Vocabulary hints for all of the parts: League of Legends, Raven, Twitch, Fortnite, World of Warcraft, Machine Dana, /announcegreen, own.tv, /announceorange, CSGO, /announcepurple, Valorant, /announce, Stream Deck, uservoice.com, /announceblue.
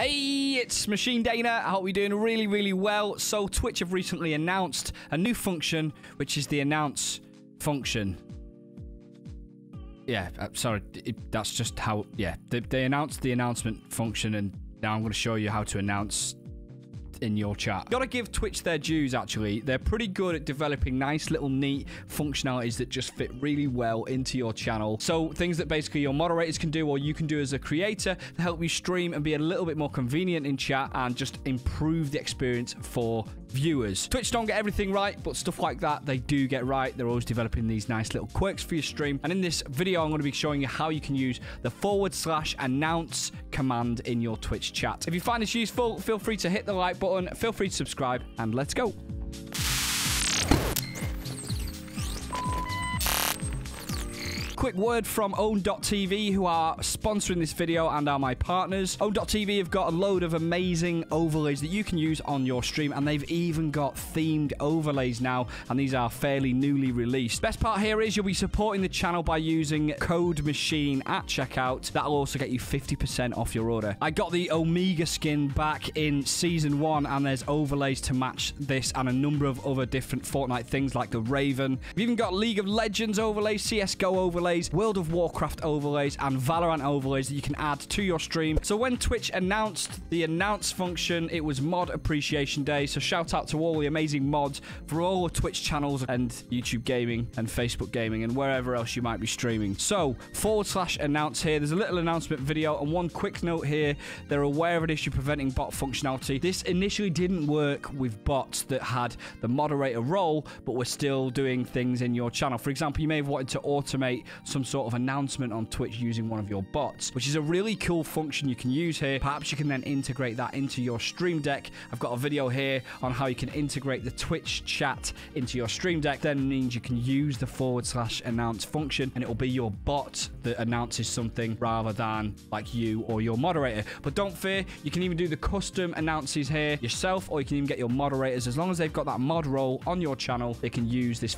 Hey, it's Machine Dana. I hope you're doing really, really well. So Twitch have recently announced a new function, which is the announce function. Yeah, sorry, that's just how, yeah. They announced the announcement function, and now I'm going to show you how to announce in your chat. Gotta give Twitch their dues, actually. They're pretty good at developing nice little neat functionalities that just fit really well into your channel. So things that basically your moderators can do or you can do as a creator to help you stream and be a little bit more convenient in chat and just improve the experience for viewers. Twitch don't get everything right, but stuff like that they do get right. They're always developing these nice little quirks for your stream. And in this video, I'm going to be showing you how you can use the / announce command in your Twitch chat. If you find this useful, feel free to hit the like button, feel free to subscribe, and let's go. Quick word from own.tv, who are sponsoring this video and are my partners. Own.tv have got a load of amazing overlays that you can use on your stream, and they've even got themed overlays now, and these are fairly newly released. Best part here is you'll be supporting the channel by using code machine at checkout. That'll also get you 50% off your order. I got the Omega skin back in Season 1, and there's overlays to match this and a number of other different Fortnite things like the Raven. We've even got League of Legends overlays, CSGO overlays, World of Warcraft overlays, and Valorant overlays that you can add to your stream. So when Twitch announced the announce function, it was Mod Appreciation Day. So shout out to all the amazing mods for all the Twitch channels and YouTube gaming and Facebook gaming and wherever else you might be streaming. So / announce here. There's a little announcement video, and one quick note here. They're aware of an issue preventing bot functionality. This initially didn't work with bots that had the moderator role, but were still doing things in your channel. For example, you may have wanted to automate some sort of announcement on Twitch using one of your bots, which is a really cool function you can use here. Perhaps you can then integrate that into your Stream Deck. I've got a video here on how you can integrate the Twitch chat into your Stream Deck. Then means you can use the / announce function, and it will be your bot that announces something rather than like you or your moderator. But don't fear, you can even do the custom announces here yourself, or you can even get your moderators. As long as they've got that mod role on your channel, they can use this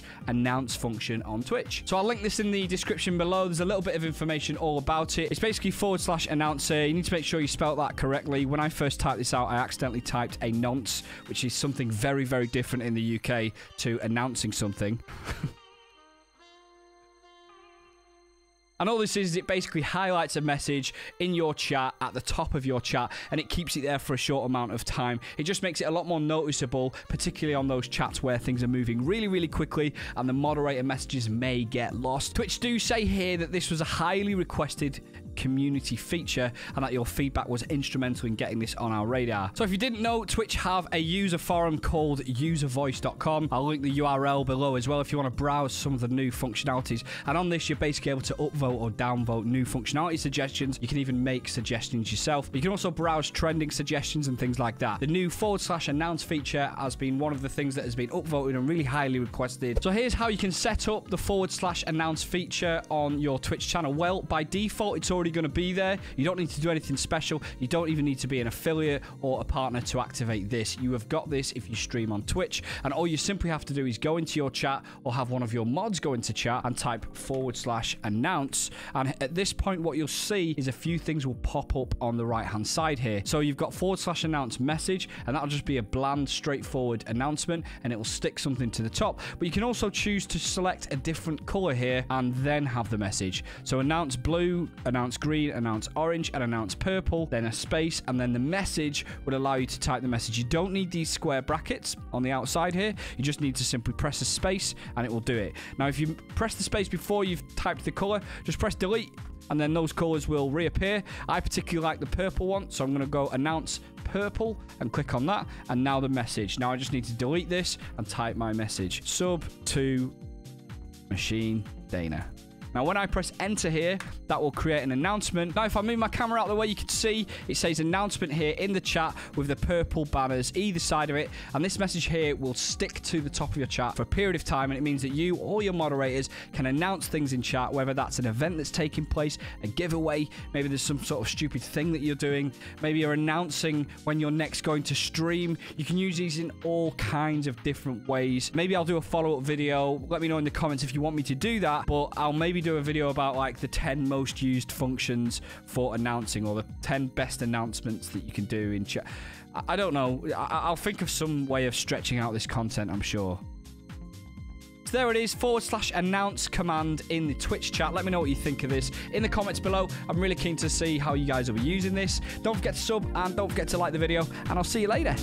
/ announce function on Twitch. So I'll link this in the description below. There's a little bit of information all about it. It's basically / announcer. You need to make sure you spell that correctly. When I first typed this out, I accidentally typed a nonce, which is something very, very different in the UK to announcing something. And all this is it basically highlights a message in your chat at the top of your chat, and it keeps it there for a short amount of time. It just makes it a lot more noticeable, particularly on those chats where things are moving really, really quickly and the moderator messages may get lost. Twitch do say here that this was a highly requested community feature and that your feedback was instrumental in getting this on our radar. So if you didn't know, Twitch have a user forum called uservoice.com. I'll link the URL below as well if you want to browse some of the new functionalities. And on this, you're basically able to upvote or downvote new functionality suggestions. You can even make suggestions yourself. You can also browse trending suggestions and things like that. The new / announce feature has been one of the things that has been upvoted and really highly requested. So here's how you can set up the / announce feature on your Twitch channel. Well, by default, it's already going to be there. You don't need to do anything special. You don't even need to be an affiliate or a partner to activate this. You have got this if you stream on Twitch, and all you simply have to do is go into your chat or have one of your mods go into chat and type / announce. And at this point, what you'll see is a few things will pop up on the right hand side here. So you've got / announce message, and that'll just be a bland, straightforward announcement, and it will stick something to the top. But you can also choose to select a different color here and then have the message. So announce blue, announce green, announce orange, and announce purple, then a space, and then the message would allow you to type the message. You don't need these square brackets on the outside here. You just need to simply press a space and it will do it. Now, if you press the space before you've typed the color, just press delete, and then those colors will reappear. I particularly like the purple one, so I'm going to go announce purple and click on that, and now the message. Now I just need to delete this and type my message. Sub to Machine Dana. Now, when I press enter here, that will create an announcement. Now, if I move my camera out of the way, you can see it says announcement here in the chat with the purple banners either side of it. And this message here will stick to the top of your chat for a period of time. And it means that you or your moderators can announce things in chat, whether that's an event that's taking place, a giveaway, maybe there's some sort of stupid thing that you're doing. Maybe you're announcing when you're next going to stream. You can use these in all kinds of different ways. Maybe I'll do a follow-up video. Let me know in the comments if you want me to do that, but I'll maybe maybe do a video about like the 10 most used functions for announcing, or the 10 best announcements that you can do in chat. I don't know. I'll think of some way of stretching out this content, I'm sure. So there it is, /announce command in the Twitch chat. Let me know what you think of this in the comments below. I'm really keen to see how you guys will be using this. Don't forget to sub and don't forget to like the video, and I'll see you later.